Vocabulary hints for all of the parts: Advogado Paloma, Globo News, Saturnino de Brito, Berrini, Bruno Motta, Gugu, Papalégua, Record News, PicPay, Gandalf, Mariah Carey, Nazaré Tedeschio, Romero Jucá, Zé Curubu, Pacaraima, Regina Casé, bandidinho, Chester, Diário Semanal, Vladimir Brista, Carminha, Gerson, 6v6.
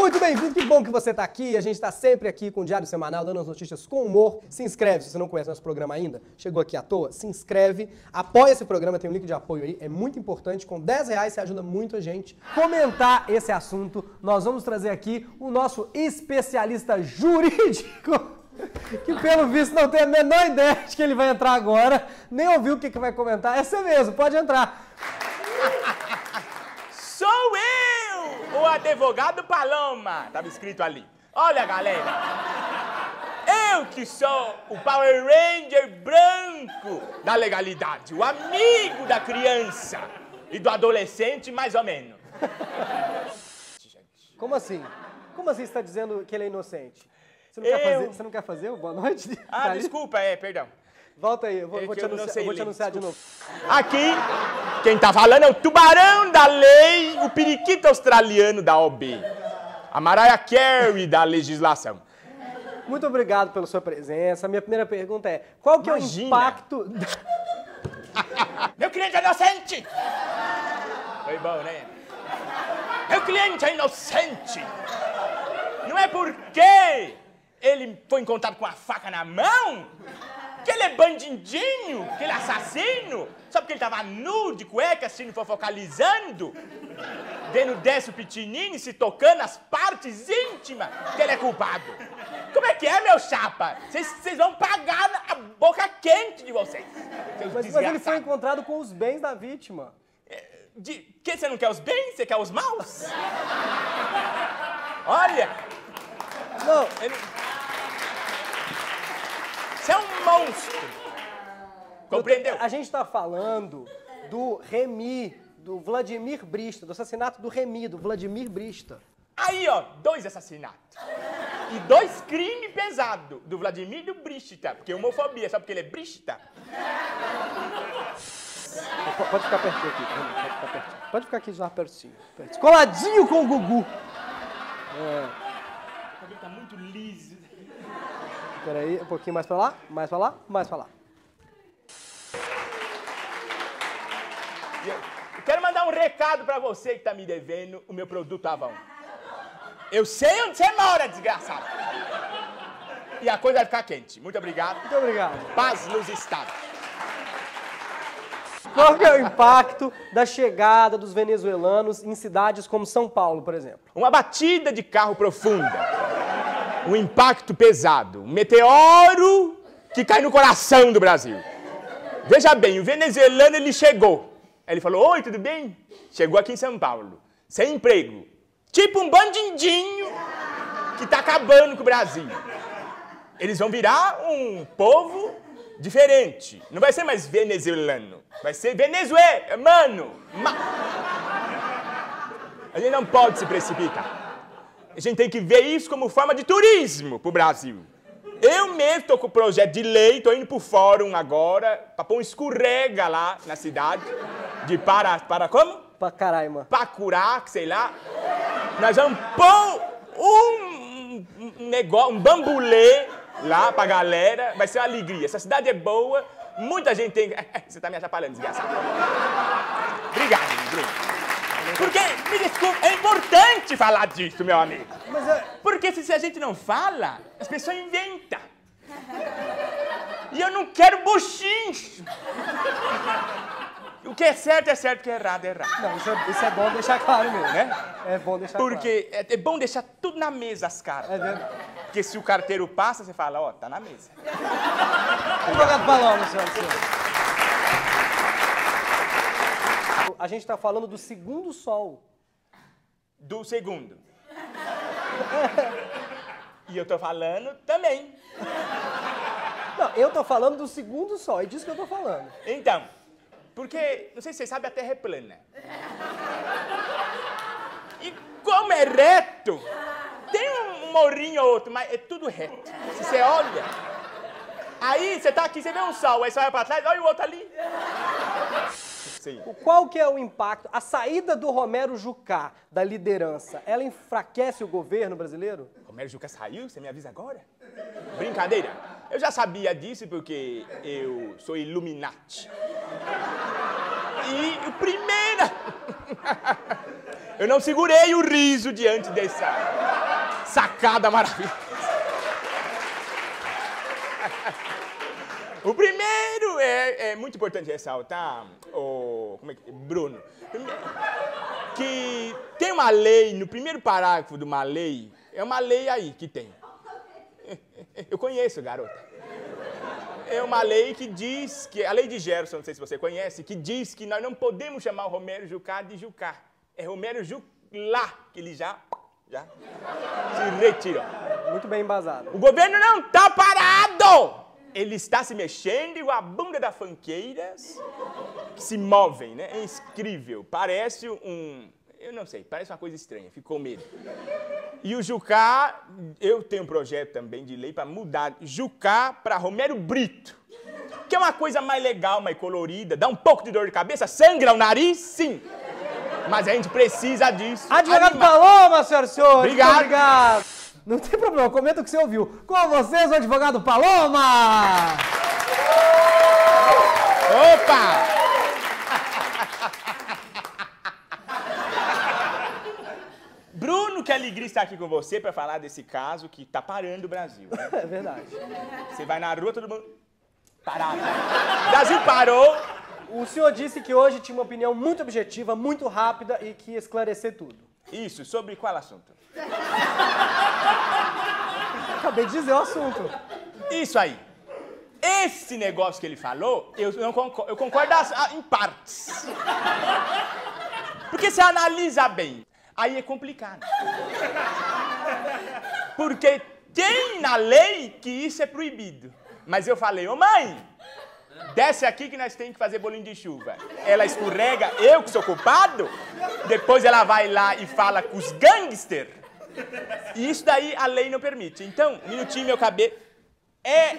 Muito bem-vindo, que bom que você está aqui. A gente está sempre aqui com o Diário Semanal, dando as notícias com humor. Se inscreve, se você não conhece nosso programa ainda, chegou aqui à toa, se inscreve, apoia esse programa, tem um link de apoio aí, é muito importante. Com R$10 você ajuda muito a gente. Comentar esse assunto, nós vamos trazer aqui o nosso especialista jurídico, que pelo visto não tem a menor ideia de que ele vai entrar agora, nem ouviu o que vai comentar. É você mesmo, pode entrar. Sou eu, o advogado Paloma, estava escrito ali. Olha, galera, eu que sou o Power Ranger branco da legalidade, o amigo da criança e do adolescente, mais ou menos. Como assim? Como assim você está dizendo que ele é inocente? Você não, você não quer fazer o boa noite? Ah, tá, desculpa, perdão. Volta aí, eu vou te anunciar de novo. Aqui, quem tá falando é o tubarão da lei, o periquito australiano da OB. A Mariah Carey da legislação. Muito obrigado pela sua presença. A minha primeira pergunta é, qual que é o impacto... Meu cliente é inocente! Foi bom, né? Meu cliente é inocente! Não é porque... ele foi encontrado com a faca na mão? Que ele é bandidinho? Que ele é assassino? Só porque ele tava nu, de cueca, assistindo fofocalizando? Dando pitinini, se tocando as partes íntimas? Que ele é culpado? Como é que é, meu chapa? Vocês vão pagar a boca quente de vocês. Mas ele foi encontrado com os bens da vítima. Que você não quer os bens? Você quer os maus? Olha... Não, ele... Você é um monstro. Compreendeu? A gente tá falando do Remy, do Vladimir Brista, do assassinato do Remy, do Vladimir Brista. Aí, ó, 2 assassinatos. E 2 crimes pesados, do Vladimir e do Brista, porque é homofobia, só porque ele é Brista. Pode ficar pertinho aqui, pode ficar aqui já pertinho. Coladinho com o Gugu. É... Tá muito liso. Peraí, um pouquinho mais pra lá, mais pra lá, mais pra lá. Eu quero mandar um recado pra você que tá me devendo o meu produto Avon. Eu sei onde você mora, desgraçado. E a coisa vai ficar quente. Muito obrigado. Muito obrigado. Paz nos estados. Qual que é o impacto da chegada dos venezuelanos em cidades como São Paulo, por exemplo? Uma batida de carro profunda. Um impacto pesado, um meteoro que cai no coração do Brasil. Veja bem, o venezuelano, ele chegou. Ele falou, oi, tudo bem? Chegou aqui em São Paulo, sem emprego. Tipo um bandidinho que tá acabando com o Brasil. Eles vão virar um povo diferente. Não vai ser mais venezuelano, vai ser venezuelano. A gente não pode se precipitar. A gente tem que ver isso como forma de turismo pro Brasil. Eu mesmo tô com o projeto de lei, tô indo pro fórum agora, pra pôr um escorrega lá na cidade, de para como? Pacaraima. Pacurá, sei lá. Nós vamos pôr um negócio, um bambulê lá pra galera, vai ser uma alegria. Essa cidade é boa, muita gente tem... Você tá me atrapalhando, desgraçado. Obrigado, Bruno. Porque, me desculpa, é importante falar disso, meu amigo. Mas eu... Porque se a gente não fala, as pessoas inventam. E eu não quero buchinho. O que é certo, o que é errado, é errado. Não, isso é bom deixar claro mesmo, né? É bom deixar claro. Porque é bom deixar tudo na mesa, as caras. É verdade. Porque se o carteiro passa, você fala, ó, tá na mesa. Obrigado, Paloma, senhor. A gente tá falando do segundo sol. Do segundo. E eu tô falando também. Não, eu tô falando do segundo sol, é disso que eu tô falando. Então, porque, não sei se vocês sabem, a Terra é plana. E como é reto, tem um morrinho ou outro, mas é tudo reto. Se você olha, aí você tá aqui, você vê um sol, aí você olha pra trás, olha o outro ali. Sim. Qual que é o impacto? A saída do Romero Jucá da liderança, ela enfraquece o governo brasileiro? Romero Jucá saiu? Você me avisa agora? Brincadeira. Eu já sabia disso porque eu sou Illuminati. E o primeiro... Eu não segurei o riso diante dessa... sacada maravilhosa. O primeiro é muito importante ressaltar, Bruno, que tem uma lei, no primeiro parágrafo de uma lei, é uma lei aí que tem. Eu conheço, garota. É uma lei que diz, que a lei de Gerson, não sei se você conhece, que diz que nós não podemos chamar o Romero Jucá de Jucá. É Romero Jucá, que ele já se retirou. Muito bem embasado. O governo não está parado! Ele está se mexendo igual a bunda das funkeiras que se movem, né? É incrível. Parece um... eu não sei, parece uma coisa estranha, fico com medo. E o Jucá, eu tenho um projeto também de lei para mudar Jucá para Romero Brito, que é uma coisa mais legal, mais colorida, dá um pouco de dor de cabeça, sangra o nariz, sim. Mas a gente precisa disso. Advogado Paloma, senhoras e senhores. Obrigado. Obrigado. Não tem problema, comenta o que você ouviu. Com vocês, o Advogado Paloma. Opa! Bruno, que alegria estar aqui com você para falar desse caso que tá parando o Brasil. Né? É verdade. Você vai na rua, todo mundo... parado. O Brasil parou. O senhor disse que hoje tinha uma opinião muito objetiva, muito rápida e que ia esclarecer tudo. Isso. Sobre qual assunto? Acabei de dizer o assunto. Isso aí. Esse negócio que ele falou, eu não concordo, eu concordo em partes. Porque se analisa bem. Aí é complicado. Porque tem na lei que isso é proibido. Mas eu falei, ô mãe, desce aqui que nós temos que fazer bolinho de chuva. Ela escorrega, eu que sou culpado, depois ela vai lá e fala com os gangsters. E isso daí a lei não permite. Então, minutinho, meu cabelo... é...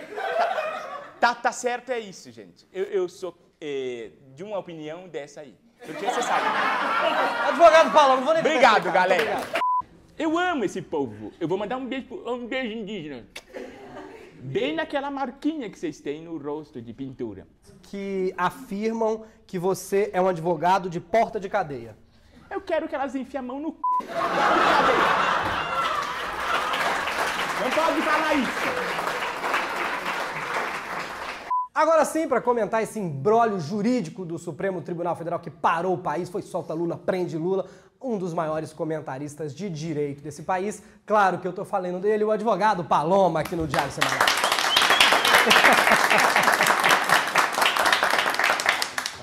Tá certo, é isso, gente. Eu sou de uma opinião dessa aí. Porque você sabe. Advogado Paulo, não vou nem... obrigado, explicar, galera. Obrigado. Eu amo esse povo. Eu vou mandar um beijo indígena. Bem naquela marquinha que vocês têm no rosto de pintura. Que afirmam que você é um advogado de porta de cadeia. Eu quero que elas enfiem a mão no c... Não pode falar isso. Agora sim, para comentar esse imbróglio jurídico do Supremo Tribunal Federal que parou o país, foi solta Lula, prende Lula, um dos maiores comentaristas de direito desse país. Claro que eu tô falando dele, o advogado Paloma, aqui no Diário Semanal.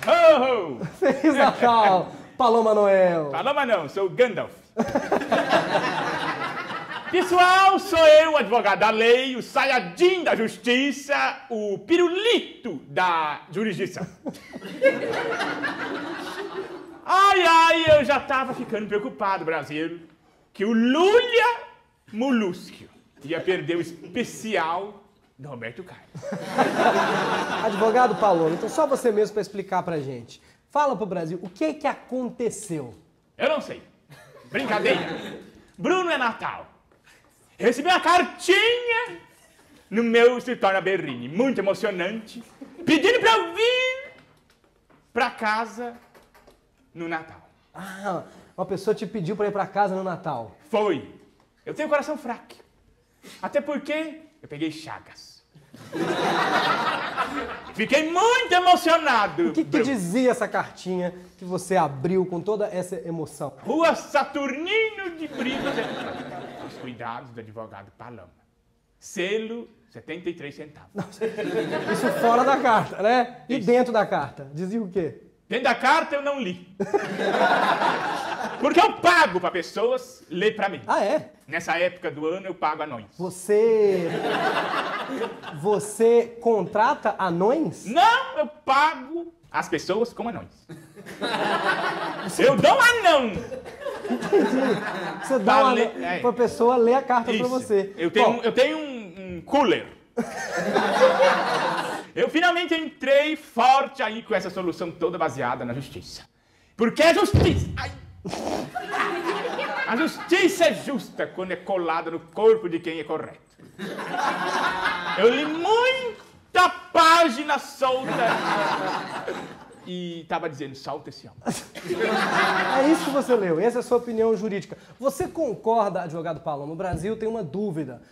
Oh, oh. Feliz Natal, Paloma Noel. Paloma não, sou Gandalf. Pessoal, sou eu, o advogado da lei, o Sayajin da justiça, o pirulito da jurisdição. Ai, ai, eu já tava ficando preocupado, Brasil, que o Lula Molusco ia perder o especial do Roberto Carlos. Advogado Paulo, então só você mesmo pra explicar pra gente. Fala pro Brasil, o que aconteceu? Eu não sei. Brincadeira. Bruno é Natal. Eu recebi uma cartinha no meu escritório na Berrini, muito emocionante, pedindo pra eu vir pra casa no Natal. Ah, uma pessoa te pediu pra ir pra casa no Natal. Foi. Eu tenho coração fraco. Até porque eu peguei chagas. Fiquei muito emocionado. O que que dizia essa cartinha que você abriu com toda essa emoção? Rua Saturnino de Brito. Cuidados do advogado Paloma. Selo, 73 centavos. Isso fora da carta, né? E isso. Dentro da carta? Dizia o quê? Dentro da carta eu não li. Porque eu pago pra pessoas ler pra mim. Ah, é? Nessa época do ano eu pago anões. Você contrata anões? Não, eu pago as pessoas como anões. Eu dou um anão! Entendi. Você dá uma pra pessoa ler a carta isso. Pra você. Eu tenho um cooler. Eu finalmente entrei forte aí com essa solução toda baseada na justiça. Porque a justiça... ai. A justiça é justa quando é colada no corpo de quem é correto. Eu li muita página solta e estava dizendo, salta esse homem. É isso que você leu, essa é a sua opinião jurídica. Você concorda, advogado Paloma? O Brasil tem uma dúvida.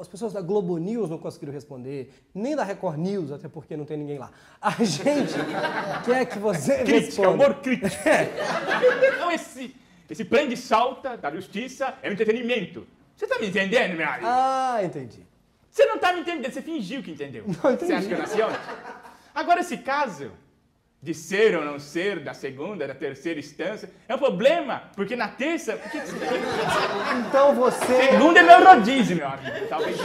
As pessoas da Globo News não conseguiram responder, nem da Record News, até porque não tem ninguém lá. A gente quer que você responda. Humor crítico. Então esse prende-salta da justiça é um entretenimento. Você tá me entendendo, minha amiga? Ah, entendi. Você não tá me entendendo, você fingiu que entendeu. Não entendi. Você acha que eu nasci ontem? Agora, esse caso de ser ou não ser, da segunda, da terceira instância, é um problema, porque na terça... Então você... Segunda é meu rodízio, meu amigo. Talvez.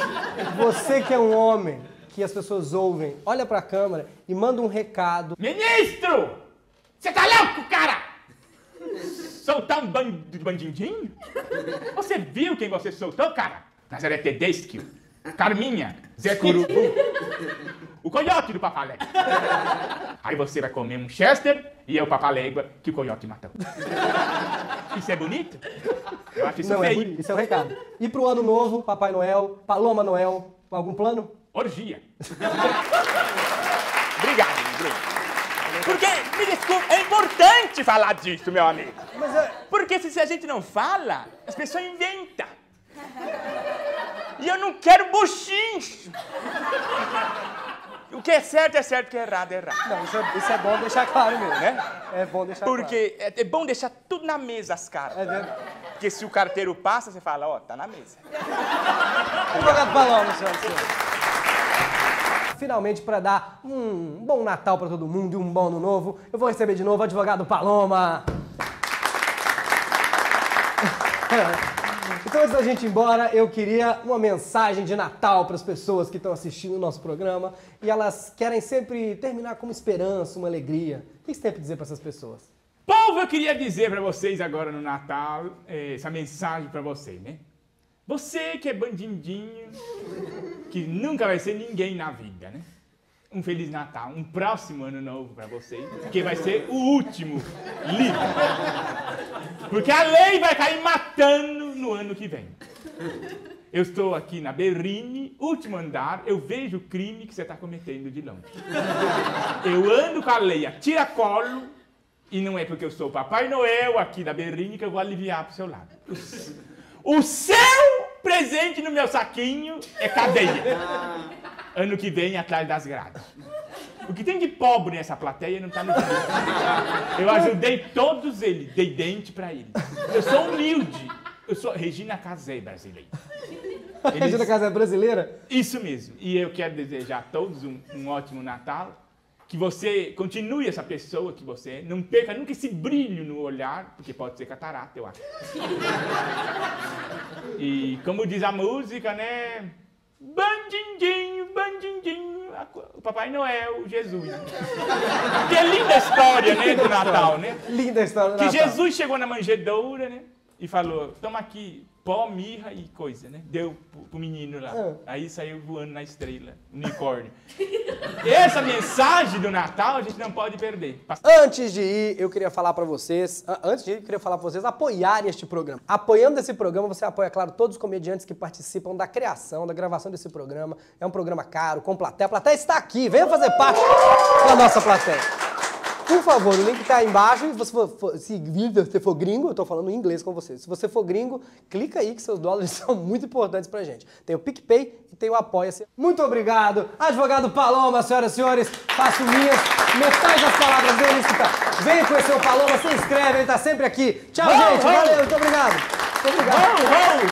Você que é um homem que as pessoas ouvem, olha pra câmera e manda um recado. Ministro! Você tá louco, cara? Soltar um bandidinho? Você viu quem você soltou, cara? Nazaré Tedeschio, Carminha, Zé Curubu, o coiote do Papalégua. Aí você vai comer um Chester e é o Papalégua que o coiote matou. Isso é bonito? Eu acho isso feio. Não, isso é o recado. E pro ano novo, Papai Noel, Paloma Noel, algum plano? Orgia. Obrigado, Bruno. Porque, me desculpa, é importante falar disso, meu amigo. Mas eu... Porque se a gente não fala, as pessoas inventam. E eu não quero buchinho. O que é certo, o que é errado, é errado. Não, isso é bom deixar claro mesmo, né? É bom deixar claro. Porque é bom deixar tudo na mesa, as caras. É verdade. Porque se o carteiro passa, você fala, ó, tá na mesa. Obrigado, Paloma, senhor. Finalmente, para dar um bom Natal para todo mundo e um bom Ano Novo, eu vou receber de novo o advogado Paloma. Então, antes da gente ir embora, eu queria uma mensagem de Natal para as pessoas que estão assistindo o nosso programa e elas querem sempre terminar com uma esperança, uma alegria. O que você tem para dizer para essas pessoas? Povo, eu queria dizer para vocês agora no Natal, essa mensagem para vocês, né? Você que é bandidinho, que nunca vai ser ninguém na vida, né? Um Feliz Natal, um próximo Ano Novo pra vocês, que vai ser o último livro. Porque a lei vai cair matando no ano que vem. Eu estou aqui na Berrini, último andar, eu vejo o crime que você está cometendo de longe. Eu ando com a lei a tiracolo, e não é porque eu sou o Papai Noel aqui da Berrini que eu vou aliviar pro seu lado. O seu presente no meu saquinho é cadeia. Ano que vem, atrás das grades. O que tem de pobre nessa plateia não tá no vídeo. Eu ajudei todos eles, dei dente pra eles. Eu sou humilde. Eu sou Regina Casé brasileira. Regina Casé brasileira? Isso mesmo. E eu quero desejar a todos um ótimo Natal. Que você continue essa pessoa que você é, não perca nunca esse brilho no olhar, porque pode ser catarata, eu acho. E como diz a música, né? Bandidinho, bandidinho, o Papai Noel, Jesus. Que é linda a história, né, do Natal, né? Linda a história do Natal. Que Jesus chegou na manjedoura, né? E falou, toma aqui, pó, mirra e coisa, né? Deu pro menino lá. Aí saiu voando na estrela, unicórnio. Essa mensagem do Natal a gente não pode perder. Antes de ir, eu queria falar pra vocês... Antes de ir, eu queria falar pra vocês apoiarem este programa. Apoiando esse programa, você apoia, claro, todos os comediantes que participam da criação, da gravação desse programa. É um programa caro, com plateia. A plateia está aqui, venha fazer parte da nossa plateia. Por favor, o link tá aí embaixo e se você for gringo, eu tô falando em inglês com você, se você for gringo, clica aí que seus dólares são muito importantes pra gente. Tem o PicPay e tem o Apoia-se. Muito obrigado, advogado Paloma, senhoras e senhores, faço minhas metade das palavras dele. Venha conhecer o Paloma, se inscreve, ele tá sempre aqui. Tchau, gente, valeu, muito obrigado. Muito obrigado.